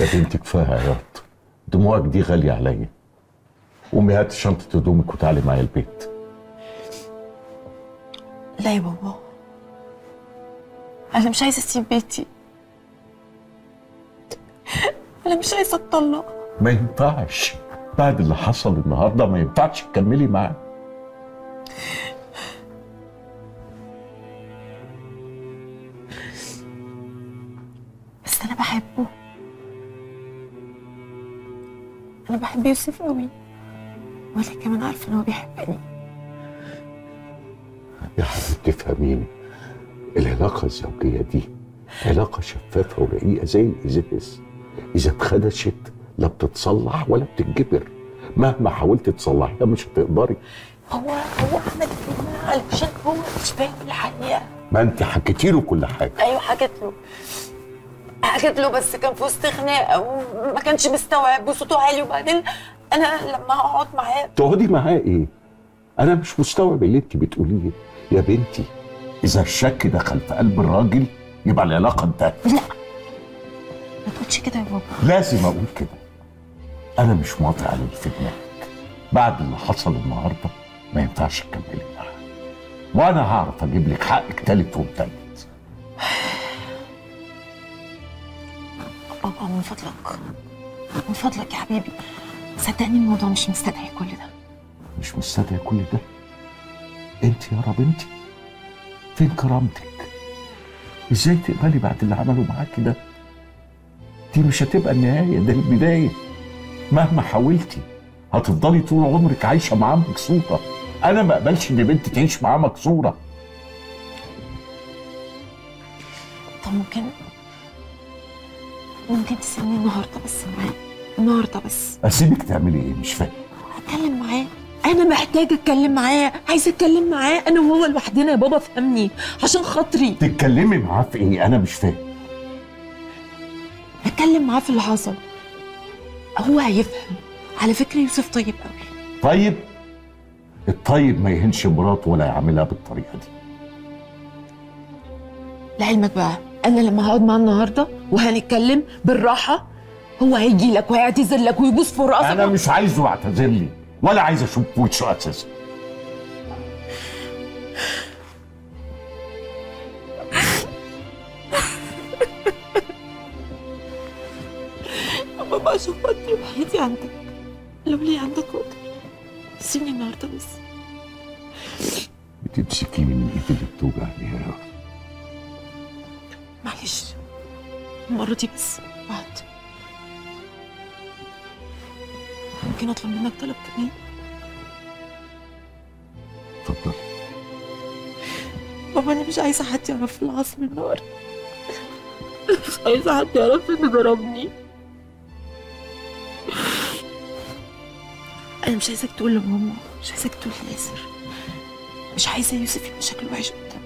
يا بنتي كفايه عياط، دموعك دي غاليه عليا. قومي هاتي شنطه هدومك وتعالي معايا البيت. لا يا بابا، انا مش عايزه اسيب بيتي، انا مش عايزه اتطلق. ما ينفعش بعد اللي حصل النهارده، ما ينفعش تكملي معاه. بس انا بحبه، انا بحب يوسف قوي، وانا كمان عارفه ان هو بيحبني. يا حبيبتي فهميني، العلاقه الزوجيه دي علاقه شفافه ورقيقه زي الازاز، اذا اتخدشت لا بتتصلح ولا بتتجبر، مهما حاولت تصلحيها مش هتقدري. هو عمل كده علشان هو مش فاهم الحقيقه. ما انت حكيتي له كل حاجه. ايوه حكيت له بس كان في وسط خناقه وما كانش مستوعب وصوته عالي، وبعدين انا لما اقعد معاه. تقعدي معاه ايه؟ انا مش مستوعب اللي انت بتقوليه يا بنتي. اذا الشك دخل في قلب الراجل يبقى العلاقه انتهت. لا ما تقولش كده يا بابا. لازم اقول كده، أنا مش موافق على اللي في دماغك. بعد اللي حصل النهارده ما ينفعش تكملي معاها، وأنا هعرف أجيب لك حقك تالت ومتالت. بابا من فضلك يا حبيبي، صدقني الموضوع مش مستدعي كل ده. مش مستدعي كل ده؟ أنت يا بنتي فين كرامتك؟ إزاي تقبلي بعد اللي عمله معاكي ده؟ دي مش هتبقى النهاية، ده البداية. مهما حاولتي هتفضلي طول عمرك عايشه معاه مكسوره. انا ما اقبلش ان بنتي تعيش معاه مكسوره. طب ممكن تسيبني النهارده بس معاه؟ النهارده بس؟ اسيبك تعملي ايه؟ مش فاهم. اتكلم معاه، انا محتاجه اتكلم معاه، عايزه اتكلم معاه انا وهو لوحدنا يا بابا، فهمني عشان خاطري. تتكلمي معاه في ايه؟ انا مش فاهم. اتكلم معاه في اللي حصل، هو هيفهم. على فكرة يوسف طيب قوي. طيب؟ الطيب ما يهينش مراته ولا يعملها بالطريقة دي. لعلمك بقى، أنا لما هقعد معاه النهاردة وهنتكلم بالراحة، هو هيجي لك وهيعتذر لك ويبوس في راسك. أنا مش عايزه يعتذر لي، ولا عايز أشوف وشه أساسا. بابا اشوف قدري وحياتي عندك، لو لي عندك قدر. سيبني النهارده بس. بتمسكيني من ايدي اللي بتوجعني يا رب. معلش المرة دي بس، بعد ممكن اطلب منك طلب كمان؟ اتفضل. بابا انا مش عايزة حد يعرف اللي حصل النهارده، مش عايزة حد يعرف انه ضربني. أنا مش عايزاك تقول لماما، مش عايزاك تقول لياسر، مش عايزة يوسف يبقى شكله وحش قدامي.